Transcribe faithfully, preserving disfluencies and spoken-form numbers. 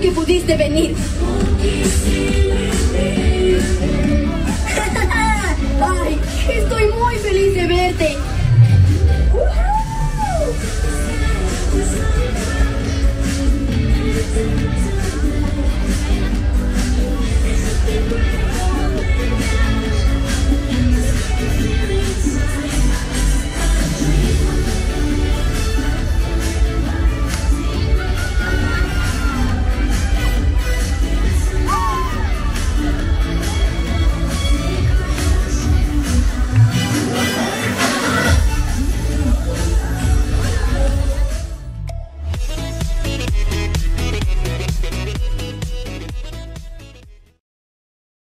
Que pudiste venir. Ay, estoy muy feliz de verte.